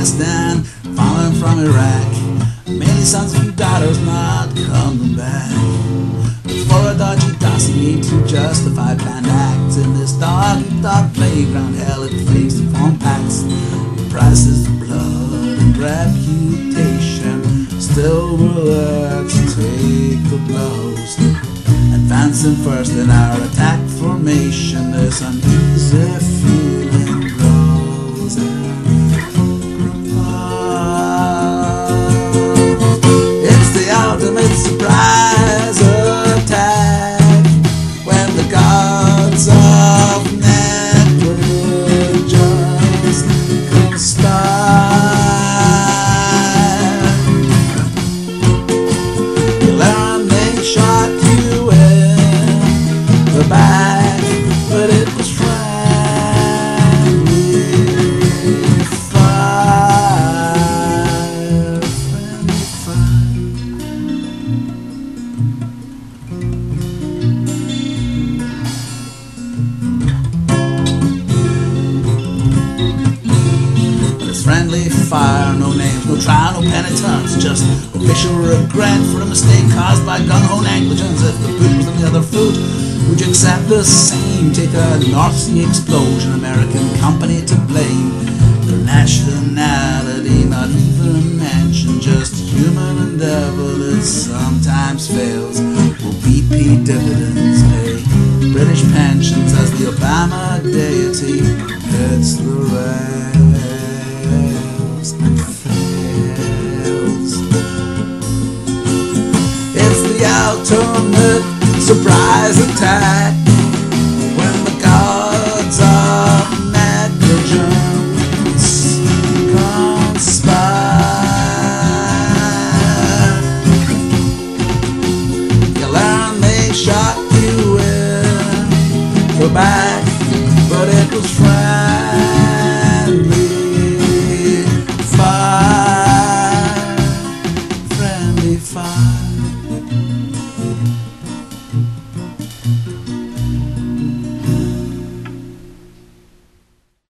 Afghanistan, fallen from Iraq. Many sons and daughters not coming back. For a dodgy dossier to justify planned acts in this dog-eat-dog playground, hell it flees to form pacts. The price is blood and reputation. Still we'll urge to take the blows. Advancing first in our attack formation, this uneasy feeling grows. It's the ultimate surprise attack when the gods of negligence conspire. You learn they shot you in the back, but it was friendly fire, no names, no trial, no penitence, just official regret for a mistake caused by gung-ho negligence. If the boot was on the other foot, would you accept the same? Take a North Sea explosion, American company to blame. Their nationality not even mentioned, just human endeavor that sometimes fails. Will BP dividends pay British pensions as the Obama deity hits the rail? And fails. It's the ultimate surprise attack when the gods of negligence conspire. You learn they shot you in the back, but it was friendly. Friendly fire.